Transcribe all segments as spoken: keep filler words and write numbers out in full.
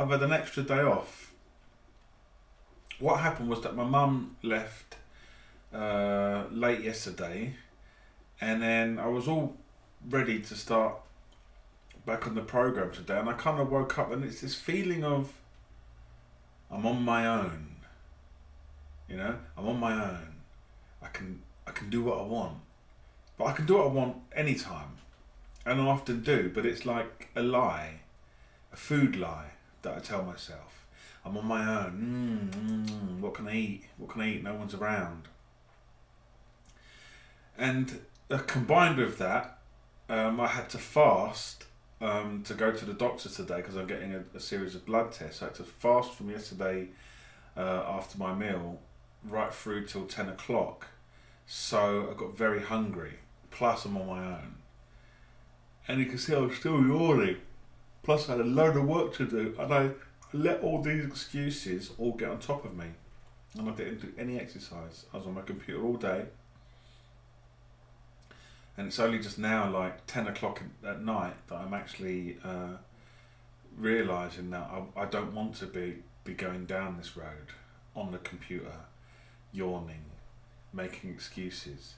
I've had an extra day off. What happened was that my mum left uh, late yesterday, and then I was all ready to start back on the program today, and I kind of woke up and it's this feeling of I'm on my own. You know, I'm on my own. I can I can do what I want, but I can do what I want anytime, and I often do. But it's like a lie, a food lie that I tell myself. I'm on my own. Mm, mm, what can I eat? What can I eat? No one's around. And uh, combined with that, um, I had to fast um, to go to the doctor today because I'm getting a, a series of blood tests. I had to fast from yesterday uh, after my meal right through till ten o'clock. So I got very hungry, plus I'm on my own. And you can see I was still yawning. Plus I had a load of work to do, and I let all these excuses all get on top of me. And I didn't do any exercise. I was on my computer all day. And it's only just now, like ten o'clock at night, that I'm actually uh, realising that I, I don't want to be, be going down this road on the computer, yawning, making excuses.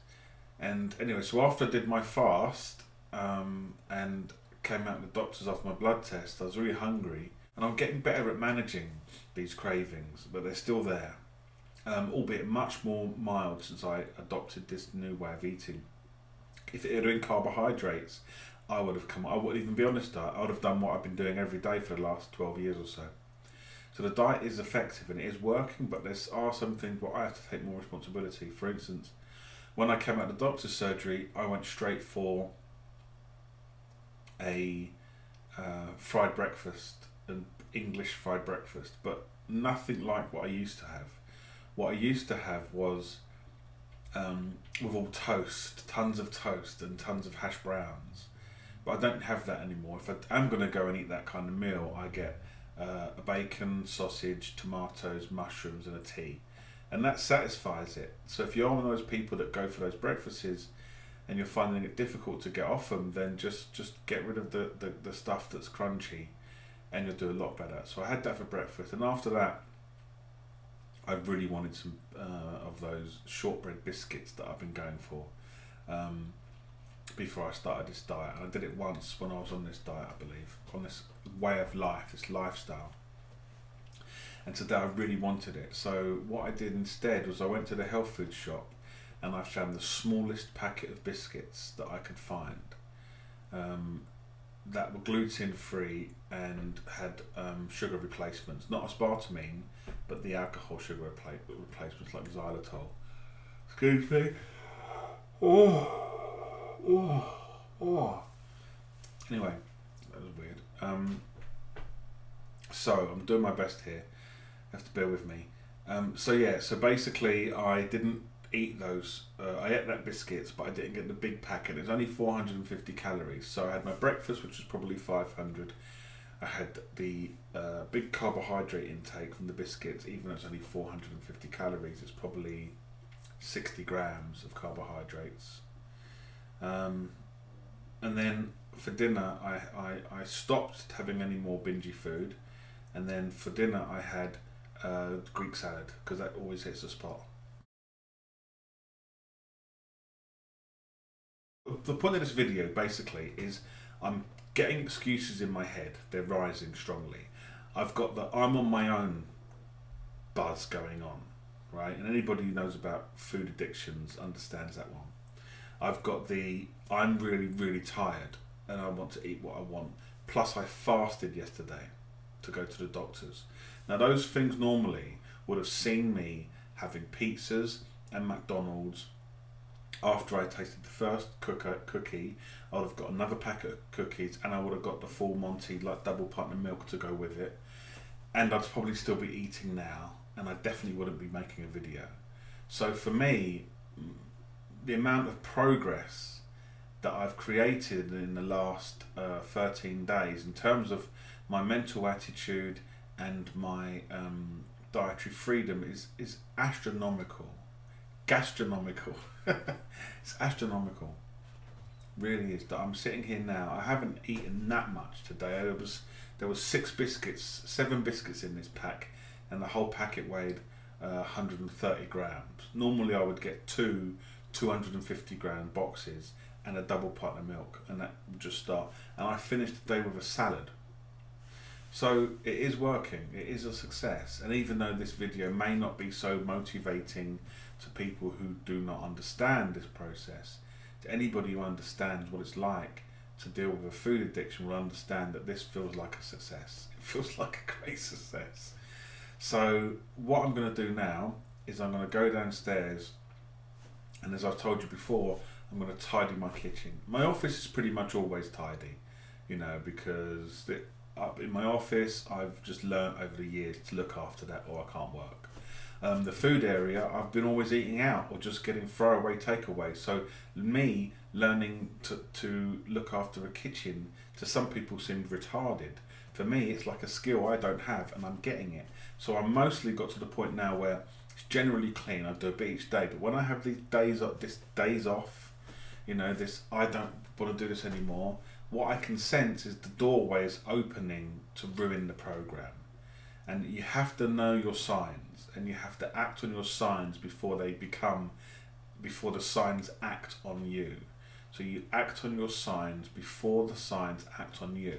And anyway, so after I did my fast um, and came out with the doctors after my blood test, I was really hungry, and I'm getting better at managing these cravings, but they're still there, um, albeit much more mild since I adopted this new way of eating. If it had been carbohydrates, I would have come, I wouldn't even be on this diet. I would have done what I've been doing every day for the last twelve years or so. So the diet is effective and it is working, but there are some things where I have to take more responsibility. For instance, when I came out of the doctor's surgery, I went straight for a uh, fried breakfast, an English fried breakfast, but nothing like what I used to have. What I used to have was um, with all toast, tons of toast and tons of hash browns, but I don't have that anymore. If I am going to go and eat that kind of meal, I get Uh, a bacon, sausage, tomatoes, mushrooms and a tea, and that satisfies it. So if you're one of those people that go for those breakfasts and you're finding it difficult to get off them, then just just get rid of the, the, the stuff that's crunchy and you'll do a lot better. So I had that for breakfast, and after that I really wanted some uh, of those shortbread biscuits that I've been going for um, before I started this diet. And I did it once when I was on this diet, I believe, on this way of life, this lifestyle. And today I really wanted it. So what I did instead was I went to the health food shop and I found the smallest packet of biscuits that I could find um, that were gluten free and had um, sugar replacements, not aspartame, but the alcohol sugar repl replacements like xylitol. Excuse me. Oh. Oh, oh. Anyway, that was weird. Um, so I'm doing my best here. You have to bear with me. Um, so yeah, so basically I didn't eat those. Uh, I ate that biscuits, but I didn't get the big packet. It was only four hundred fifty calories. So I had my breakfast, which was probably five hundred. I had the uh, big carbohydrate intake from the biscuits, even though it's only four hundred fifty calories. It's probably sixty grams of carbohydrates. Um, and then for dinner, I, I, I stopped having any more bingey food. And then for dinner, I had uh, Greek salad, because that always hits the spot. The point of this video, basically, is I'm getting excuses in my head. They're rising strongly. I've got the I'm on my own buzz going on, right? And anybody who knows about food addictions understands that one. I've got the, I'm really, really tired and I want to eat what I want. Plus I fasted yesterday to go to the doctors. Now those things normally would have seen me having pizzas and McDonald's. After I tasted the first cookie, I would have got another packet of cookies and I would have got the full Monty, like double pint of milk to go with it. And I'd probably still be eating now, and I definitely wouldn't be making a video. So for me, the amount of progress that I've created in the last uh, thirteen days in terms of my mental attitude and my um, dietary freedom is, is astronomical. Gastronomical. It's astronomical. really is that I'm sitting here now. I haven't eaten that much today. There was there was six biscuits, seven biscuits in this pack, and the whole packet weighed uh, one hundred thirty grams. Normally I would get two two hundred fifty gram boxes and a double pint of milk, and that would just start. And I finished the day with a salad. So it is working, it is a success. And even though this video may not be so motivating to people who do not understand this process, to anybody who understands what it's like to deal with a food addiction will understand that this feels like a success. It feels like a great success. So what I'm gonna do now is I'm gonna go downstairs, and as I've told you before, I'm gonna tidy my kitchen. My office is pretty much always tidy, you know, because it, up in my office, I've just learned over the years to look after that, or I can't work. Um, the food area, I've been always eating out or just getting throwaway takeaway. So me learning to, to look after a kitchen, to some people seemed retarded. For me, it's like a skill I don't have, and I'm getting it. So I mostly got to the point now where it's generally clean. I do a bit each day, but when I have these days off, this days off, you know, this I don't want to do this anymore. What I can sense is the doorway is opening to ruin the program. And you have to know your signs, and you have to act on your signs before they become, before the signs act on you. So you act on your signs before the signs act on you.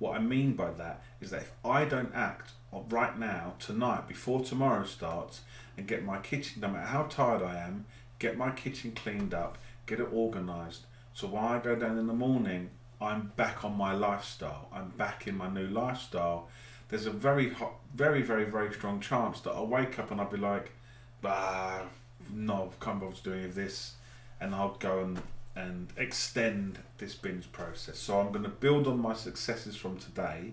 What I mean by that is that if I don't act right now, tonight, before tomorrow starts, and get my kitchen, no matter how tired I am, get my kitchen cleaned up, get it organised, so when I go down in the morning, I'm back on my lifestyle. I'm back in my new lifestyle. There's a very, hot, very, very, very strong chance that I'll wake up and I'll be like, ah, no, I can't bother to do any of this. And I'll go and, and extend this binge process. So I'm going to build on my successes from today,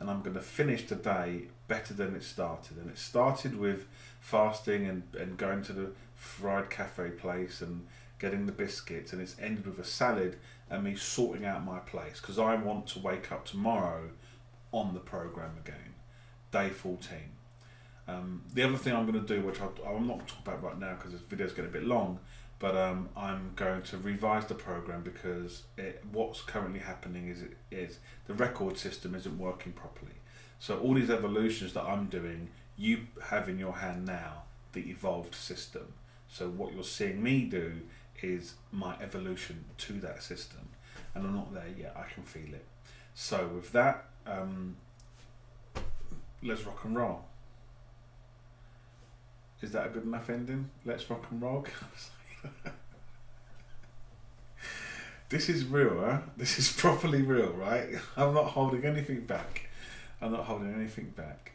and I'm going to finish the day better than it started. And it started with fasting and, and going to the fried cafe place and getting the biscuits, and it's ended with a salad and me sorting out my place, because I want to wake up tomorrow on the program again, day fourteen. Um, the other thing I'm going to do, which I, I'm not going to talk about right now because this video's getting a bit long, but um, I'm going to revise the program, because it, what's currently happening is, it, is the record system isn't working properly. So all these evolutions that I'm doing, you have in your hand now the evolved system. So what you're seeing me do is my evolution to that system, and I'm not there yet. I can feel it. So with that, um, let's rock and roll. Is that a good enough ending? Let's rock and roll. This is real, huh? This is properly real, right? I'm not holding anything back. I'm not holding anything back.